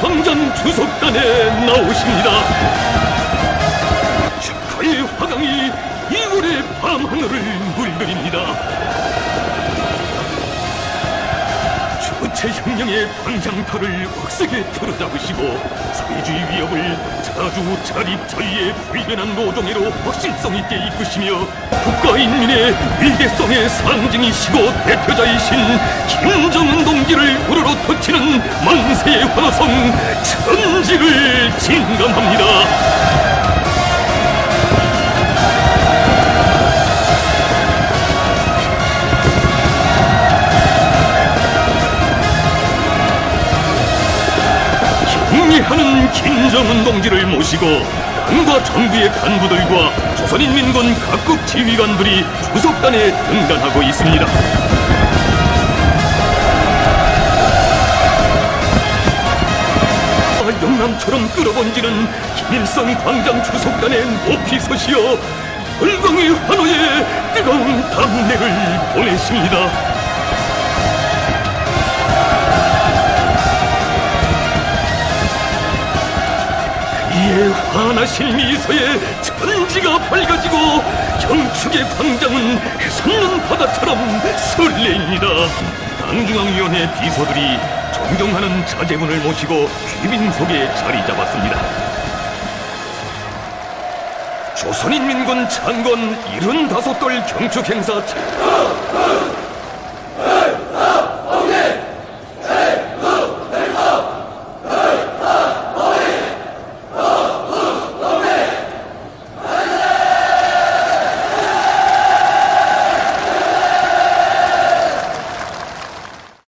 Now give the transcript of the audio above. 황전 주석단에 나오십니다. 축하의 화강이 2월의 밤하늘을 물들입니다. 주체 혁명의 광장터를 억세게 틀어잡으시고 사회주의 위협을 자주 자립 자유의 불변한 노동으로 확실성 있게 이끄시며 국가인민의 위대성의 상징이시고 대표자이신 김정은 동지를 우러러 터치는 만세의 환호성 천지를 진감합니다. 하는 김정은 동지를 모시고 당과 정부의 간부들과 조선인민군 각급 지휘관들이 주석단에 등단하고 있습니다. 영남처럼 끌어번지는 김일성 광장 주석단에 높이 서시어 열광의 환호에 뜨거운 담례를 보내십니다. 이에 환하신 미소에 천지가 밝아지고 경축의 광장은 해솟는 바다처럼 설레입니다. 당중앙위원회 비서들이 존경하는 자제분을 모시고 귀빈석에 자리 잡았습니다. 조선인민군 창건 75돌 경축 행사